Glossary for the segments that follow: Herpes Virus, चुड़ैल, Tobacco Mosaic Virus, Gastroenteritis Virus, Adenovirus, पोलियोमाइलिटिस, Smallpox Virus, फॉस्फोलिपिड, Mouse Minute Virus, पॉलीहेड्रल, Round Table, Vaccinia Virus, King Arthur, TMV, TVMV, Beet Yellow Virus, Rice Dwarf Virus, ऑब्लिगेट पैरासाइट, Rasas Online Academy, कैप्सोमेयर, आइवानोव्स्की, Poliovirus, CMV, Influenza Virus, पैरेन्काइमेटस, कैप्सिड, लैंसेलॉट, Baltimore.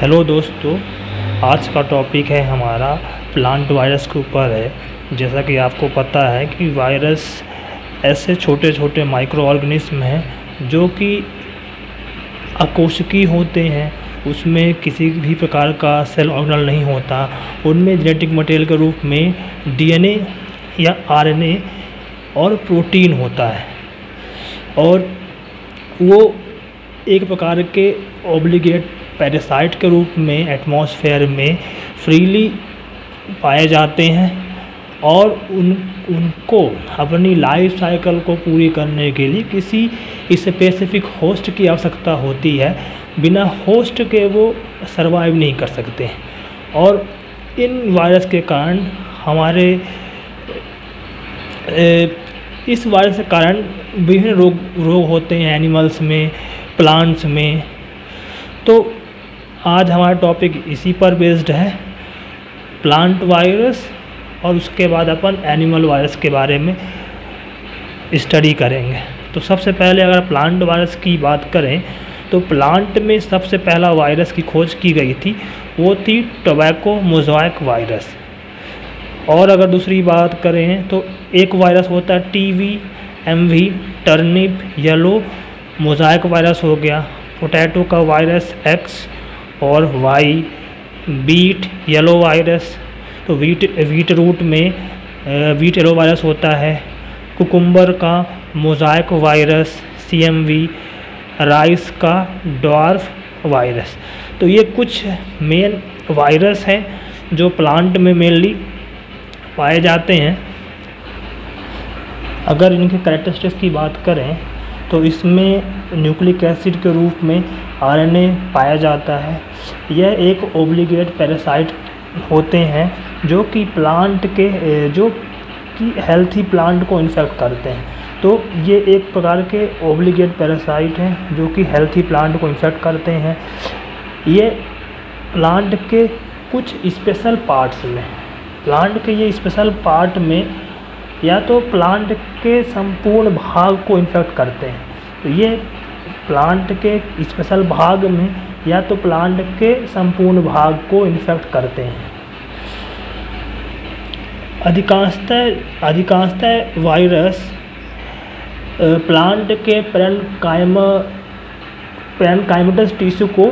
Hello दोस्तों, आज का टॉपिक है हमारा प्लांट वायरस के ऊपर है। जैसा कि आपको पता है कि वायरस ऐसे छोटे छोटे माइक्रो ऑर्गेनिज्म हैं जो कि अकोशिकीय होते हैं, उसमें किसी भी प्रकार का सेल ऑर्गेनल नहीं होता। उनमें जेनेटिक मटेरियल के रूप में डीएनए या आरएनए और प्रोटीन होता है और वो एक प्रकार के ऑब्लिगेट पैरासाइट के रूप में एटमॉस्फेयर में फ्रीली पाए जाते हैं और उनको अपनी लाइफ साइकिल को पूरी करने के लिए किसी स्पेसिफिक होस्ट की आवश्यकता होती है। बिना होस्ट के वो सर्वाइव नहीं कर सकते और इन वायरस के कारण हमारे इस वायरस के कारण विभिन्न रोग होते हैं एनिमल्स में, प्लांट्स में। तो आज हमारा टॉपिक इसी पर बेस्ड है, प्लांट वायरस, और उसके बाद अपन एनिमल वायरस के बारे में स्टडी करेंगे। तो सबसे पहले अगर प्लांट वायरस की बात करें तो प्लांट में सबसे पहला वायरस की खोज की गई थी, वो थी टोबैको मोज़ाइक वायरस। और अगर दूसरी बात करें तो एक वायरस होता है TVMV, turnip yellow mosaic virus हो गया, पोटैटो का वायरस X और Y, बीट येलो वायरस, तो वीट रूट में बीट येलो वायरस होता है, कुकुम्बर का मोज़ाइक वायरस CMV, राइस का ड्वार्फ वायरस। तो ये कुछ मेन वायरस हैं जो प्लांट में मेनली पाए जाते हैं। अगर इनके कैरेक्टरिस्टिक्स की बात करें तो इसमें न्यूक्लिक एसिड के रूप में आरएनए पाया जाता है। यह एक ओब्लिगेट पैरासाइट होते हैं जो कि प्लांट के हेल्थी प्लांट को इन्फेक्ट करते हैं। तो ये एक प्रकार के ओब्लिगेट पैरासाइट हैं जो कि हेल्थी प्लांट को इन्फेक्ट करते हैं। ये प्लांट के कुछ स्पेशल पार्ट्स में या तो प्लांट के संपूर्ण भाग को इन्फेक्ट करते हैं। तो ये प्लांट के स्पेशल भाग में या तो प्लांट के संपूर्ण भाग को इन्फेक्ट करते हैं। अधिकांशतः वायरस प्लांट के पैरेन्काइमेटस टिश्यू को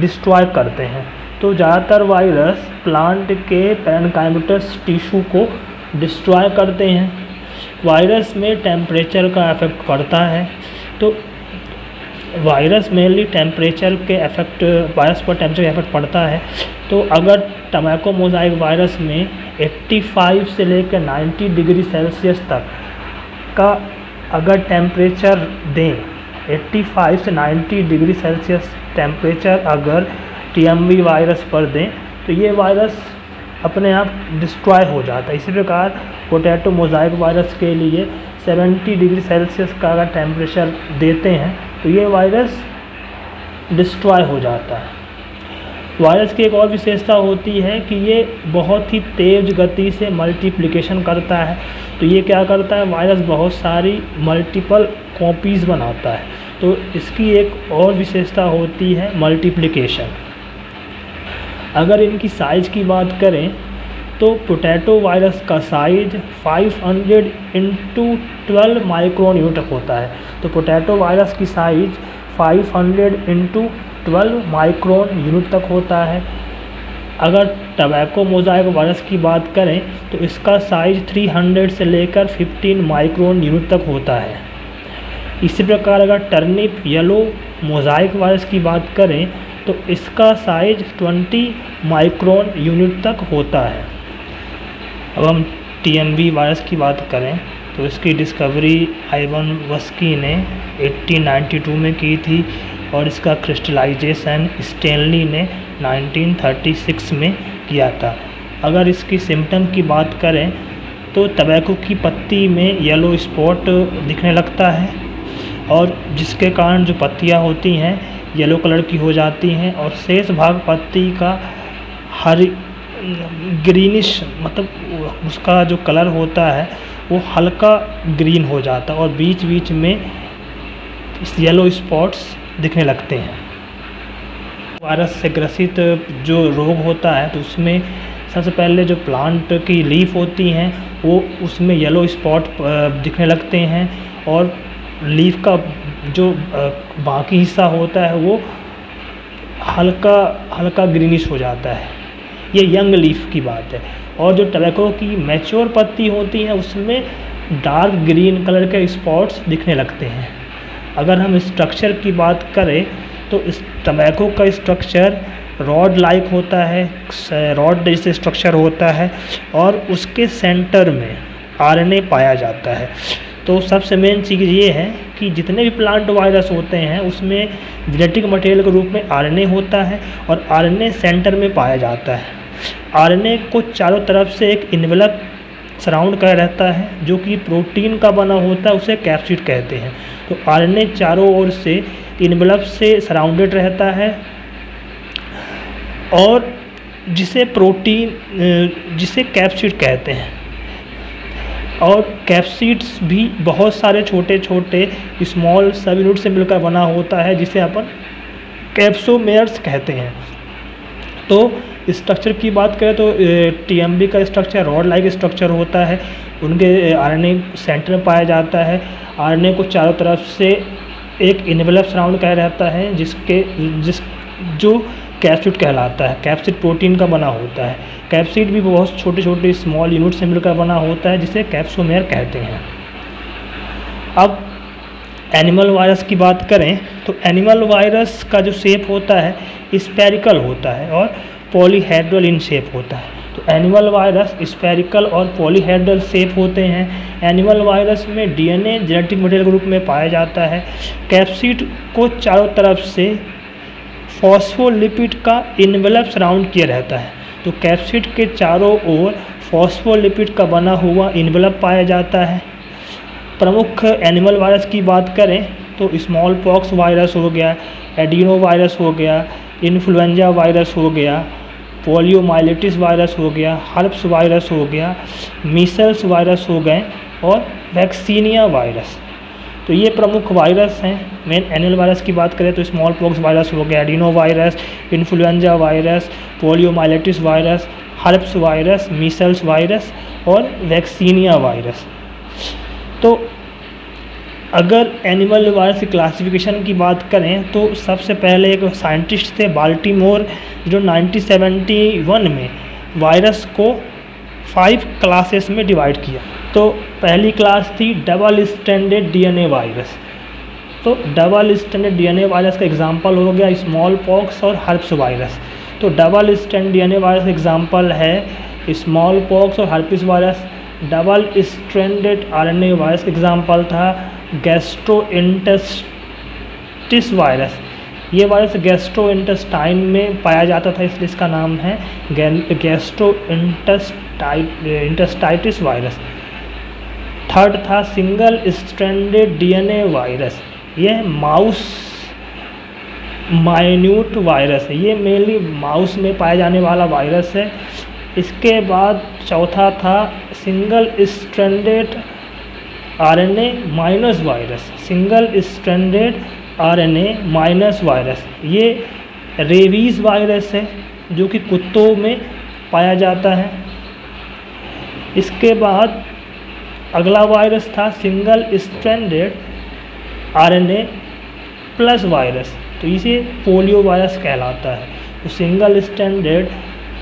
डिस्ट्रॉय करते हैं। तो ज़्यादातर वायरस प्लांट के पैरेन्काइमेटस टिश्यू को डिस्ट्रॉय करते हैं। वायरस में टेम्परेचर का इफेक्ट पड़ता है, तो वायरस मेनली वायरस पर टेम्परेचर इफेक्ट पड़ता है। तो अगर टोबैको मोज़ाइक वायरस में 85 से लेकर 90 डिग्री सेल्सियस तक का अगर टेम्परेचर दें, 85 से 90 डिग्री सेल्सियस टेम्परेचर अगर TMV वायरस पर दें तो ये वायरस अपने आप डिस्ट्रॉय हो जाता है। इसी प्रकार पोटैटो मोज़ाइक वायरस के लिए 70 डिग्री सेल्सियस का अगर टेम्परेचर देते हैं तो ये वायरस डिस्ट्रॉय हो जाता है। वायरस की एक और विशेषता होती है कि ये बहुत ही तेज़ गति से मल्टीप्लिकेशन करता है। तो ये क्या करता है, वायरस बहुत सारी मल्टीपल कॉपीज़ बनाता है। तो इसकी एक और विशेषता होती है मल्टीप्लिकेशन। अगर इनकी साइज़ की बात करें तो पोटैटो वायरस का साइज 500 × 12 माइक्रोन यूनिट होता है। तो पोटैटो वायरस की साइज 500 × 12 माइक्रोन यूनिट तक होता है। अगर टोबैको मोज़ाइक वायरस की बात करें तो इसका साइज 300 से लेकर 15 माइक्रोन यूनिट तक होता है। इसी प्रकार अगर टर्निप येलो मोज़ाइक वायरस की बात करें तो इसका साइज 20 माइक्रोन यूनिट तक होता है। अब हम TMV वायरस की बात करें तो इसकी डिस्कवरी आइवानोव्स्की ने 1892 में की थी और इसका क्रिस्टलाइजेशन स्टैनली ने 1936 में किया था। अगर इसकी सिम्टम की बात करें तो टबैको की पत्ती में येलो स्पॉट दिखने लगता है और जिसके कारण जो पत्तियां होती हैं येलो कलर की हो जाती हैं और शेष भाग पत्ती का हरी ग्रीनिश, मतलब उसका जो कलर होता है वो हल्का ग्रीन हो जाता है और बीच बीच में येलो स्पॉट्स दिखने लगते हैं। वायरस से ग्रसित जो रोग होता है तो उसमें सबसे पहले जो प्लांट की लीफ होती हैं वो उसमें येलो स्पॉट दिखने लगते हैं और लीफ का जो बाकी हिस्सा होता है वो हल्का हल्का ग्रीनिश हो जाता है। ये यंग लीफ की बात है। और जो टबैको की मैच्योर पत्ती होती है उसमें डार्क ग्रीन कलर के स्पॉट्स दिखने लगते हैं। अगर हम स्ट्रक्चर की बात करें तो इस टबैको का स्ट्रक्चर रॉड लाइक होता है, रॉड जैसे स्ट्रक्चर होता है और उसके सेंटर में आरएनए पाया जाता है। तो सबसे मेन चीज़ ये है कि जितने भी प्लांट वायरस होते हैं उसमें जेनेटिक मटेरियल के रूप में आरएनए होता है और आरएनए सेंटर में पाया जाता है। आरएनए को चारों तरफ से एक इनवेलप सराउंड कर रहता है जो कि प्रोटीन का बना होता है, उसे कैप्सिड कहते हैं। तो आरएनए चारों ओर से इनवेलप से सराउंडेड रहता है और जिसे कैप्सिड कहते हैं। और कैप्सिड्स भी बहुत सारे छोटे छोटे स्मॉल सब यूनिट से मिलकर बना होता है जिसे अपन कैप्सोमेयर्स कहते हैं। तो स्ट्रक्चर की बात करें तो टीएमबी का स्ट्रक्चर रॉड लाइक स्ट्रक्चर होता है, उनके आरएनए सेंटर में पाया जाता है। आरएनए को चारों तरफ से एक इनवेलप सराउंड कर रहता है जो कैप्सिड कहलाता है। कैप्सिड प्रोटीन का बना होता है। कैप्सिड भी बहुत छोटे छोटे स्मॉल यूनिट से मिलकर बना होता है जिसे कैप्सोमेयर कहते हैं। अब एनिमल वायरस की बात करें तो एनिमल वायरस का जो शेप होता है स्फेरिकल होता है और पॉलीहेड्रल इन शेप होता है। तो एनिमल वायरस स्फेरिकल और पॉलीहेड्रल शेप होते हैं। एनिमल वायरस में डीएनए जेनेटिक मटेरियल के रूप में पाया जाता है। कैप्सिड को चारों तरफ से फॉस्फोलिपिड का इनवेलप सराउंड किया रहता है। तो कैप्सिड के चारों ओर फॉस्फोलिपिड का बना हुआ इनवेलप पाया जाता है। प्रमुख एनिमल वायरस की बात करें तो स्मॉल पॉक्स वायरस हो गया, एडिनो वायरस हो गया, इन्फ्लुएंजा वायरस हो गया, पोलियोमाइलिटिस वायरस हो गया, हर्प्स वायरस हो गया, मीसल्स वायरस हो गए और वैक्सीनिया वायरस। तो ये प्रमुख वायरस हैं। मेन एनिमल वायरस की बात करें तो स्मॉल पॉक्स वायरस हो गया, adeno virus, influenza virus, पोलियोमाइलिटिस virus, herpes virus, measles virus और वैक्सीनिया वायरस। तो अगर एनिमल वायरस की क्लासिफिकेशन की बात करें तो सबसे पहले एक साइंटिस्ट थे बाल्टीमोर जो 1971 में वायरस को 5 क्लासेस में डिवाइड किया। तो पहली क्लास थी डबल स्ट्रैंडेड डीएनए वायरस। तो डबल स्ट्रैंडेड डीएनए वायरस का एग्जांपल हो गया स्मॉल पॉक्स और हर्प्स वायरस। तो डबल स्ट्रैंडेड डीएनए वायरस का एग्जांपल है स्मॉल पॉक्स और herpes virus. Double stranded RNA virus का एग्जांपल था गैस्ट्रोइंटेस्टाइनस वायरस। ये वायरस गैस्ट्रोइंटेस्टाइन में पाया जाता था इसलिए इसका नाम है गैस्ट्रोइंटेस्टाइटिस वायरस। थर्ड था सिंगल स्ट्रैंडेड डीएनए वायरस। यह माउस माइन्यूट वायरस है, ये मेनली माउस में पाया जाने वाला वायरस है। इसके बाद चौथा था single stranded RNA minus virus. Single stranded RNA minus virus ये रेबीज़ वायरस है जो कि कुत्तों में पाया जाता है। इसके बाद अगला वायरस था single stranded RNA plus virus. तो इसे पोलियो वायरस कहलाता है। तो सिंगल स्ट्रैंडेड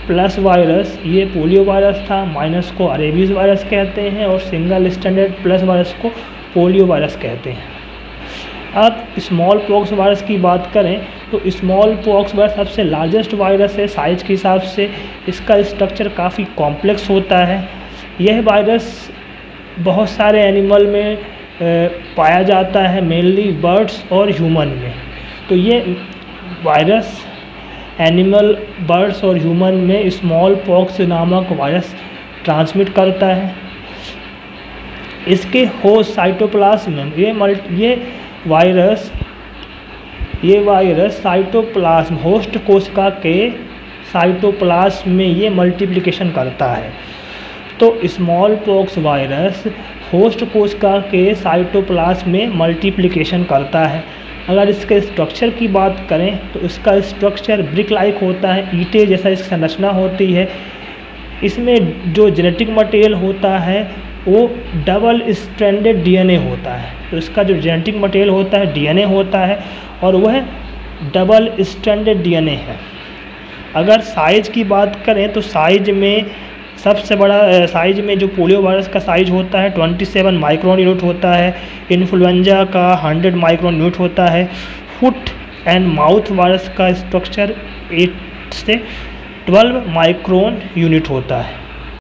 प्लस वायरस ये पोलियो वायरस था, माइनस को रेबीज़ वायरस कहते हैं और सिंगल स्टैंडर्ड प्लस वायरस को पोलियो वायरस कहते हैं। अब स्मॉल पॉक्स वायरस की बात करें तो स्मॉल पॉक्स वायरस सबसे लार्जेस्ट वायरस है साइज के हिसाब से। इसका स्ट्रक्चर काफ़ी कॉम्प्लेक्स होता है। यह वायरस बहुत सारे एनिमल में पाया जाता है, मेनली बर्ड्स और ह्यूमन में। तो ये वायरस एनिमल, बर्ड्स और ह्यूमन में स्मॉल पॉक्स नामक वायरस ट्रांसमिट करता है। इसके होस्ट साइटोप्लाज्म, ये वायरस साइटोप्लाज्म होस्ट कोशिका के साइटोप्लाज्म में ये मल्टीप्लिकेशन करता है। तो स्मॉल पॉक्स वायरस होस्ट कोशिका के साइटोप्लाज्म में मल्टीप्लिकेशन करता है। अगर इसके स्ट्रक्चर की बात करें तो इसका स्ट्रक्चर ब्रिक लाइक होता है, ईंटे जैसा इसकी संरचना होती है। इसमें जो जेनेटिक मटेरियल होता है वो डबल स्ट्रैंडेड डीएनए होता है। तो इसका जो जेनेटिक मटेरियल होता है डीएनए होता है और वह डबल स्ट्रैंडेड डीएनए है। अगर साइज़ की बात करें तो साइज़ में सबसे बड़ा साइज़ में जो पोलियो वायरस का साइज़ होता है 27 माइक्रोन यूनिट होता है, इन्फ्लुएंजा का 100 माइक्रोन यूनिट होता है, फुट एंड माउथ वायरस का स्ट्रक्चर 8 से 12 माइक्रोन यूनिट होता है।